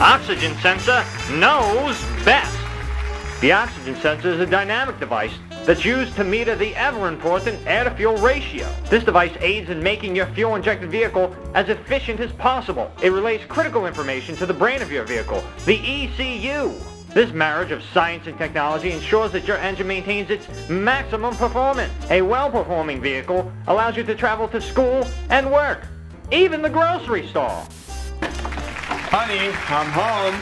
Oxygen sensor knows best. The oxygen sensor is a dynamic device that's used to meter the ever-important air-to-fuel ratio. This device aids in making your fuel-injected vehicle as efficient as possible. It relays critical information to the brain of your vehicle, the ECU. This marriage of science and technology ensures that your engine maintains its maximum performance. A well-performing vehicle allows you to travel to school and work, even the grocery store. Honey, I'm home.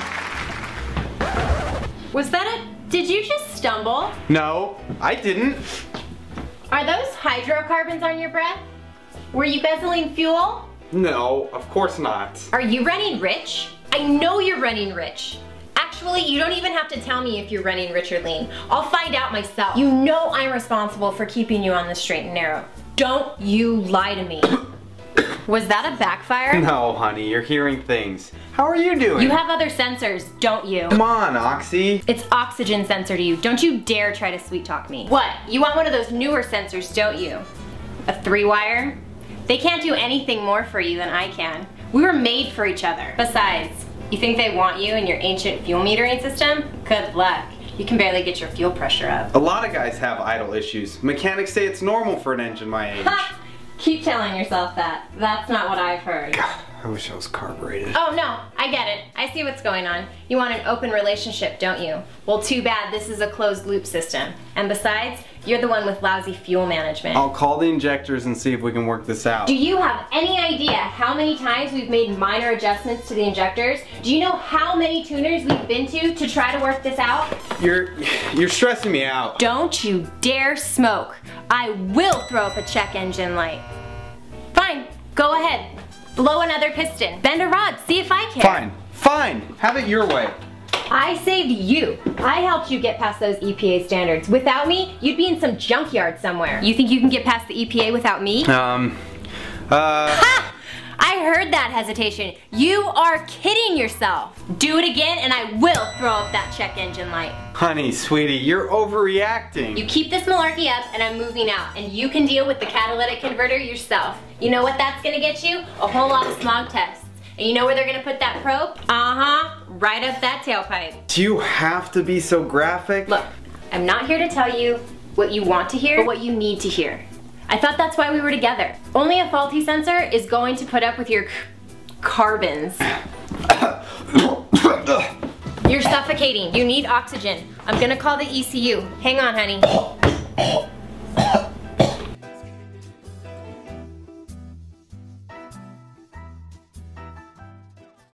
Was that it? Did you just stumble? No, I didn't. Are those hydrocarbons on your breath? Were you guzzling fuel? No, of course not. Are you running rich? I know you're running rich. Actually, you don't even have to tell me if you're running rich or lean. I'll find out myself. You know I'm responsible for keeping you on the straight and narrow. Don't you lie to me. Was that a backfire? No, honey, you're hearing things. How are you doing? You have other sensors, don't you? Come on, Oxy. It's oxygen sensor to you. Don't you dare try to sweet talk me. What? You want one of those newer sensors, don't you? A 3-wire? They can't do anything more for you than I can. We were made for each other. Besides, you think they want you in your ancient fuel metering system? Good luck. You can barely get your fuel pressure up. A lot of guys have idle issues. Mechanics say it's normal for an engine my age. Keep telling yourself that. That's not what I've heard. God, I wish I was carbureted. Oh no, I get it. I see what's going on. You want an open relationship, don't you? Well, too bad, this is a closed loop system. And besides, you're the one with lousy fuel management. I'll call the injectors and see if we can work this out. Do you have any idea how many times we've made minor adjustments to the injectors? Do you know how many tuners we've been to try to work this out? You're stressing me out. Don't you dare smoke. I will throw up a check engine light. Fine, go ahead. Blow another piston. Bend a rod, see if I can. Fine, fine, have it your way. I saved you. I helped you get past those EPA standards. Without me, you'd be in some junkyard somewhere. You think you can get past the EPA without me? Ha! I heard that hesitation. You are kidding yourself. Do it again and I will throw up that check engine light. Honey, sweetie, you're overreacting. You keep this malarkey up and I'm moving out, and you can deal with the catalytic converter yourself. You know what that's gonna get you? A whole lot of smog tests. And you know where they're gonna put that probe? Uh-huh, right up that tailpipe. Do you have to be so graphic? Look, I'm not here to tell you what you want to hear, but what you need to hear. I thought that's why we were together. Only a faulty sensor is going to put up with your carbons. You're suffocating. You need oxygen. I'm gonna call the ECU. Hang on, honey.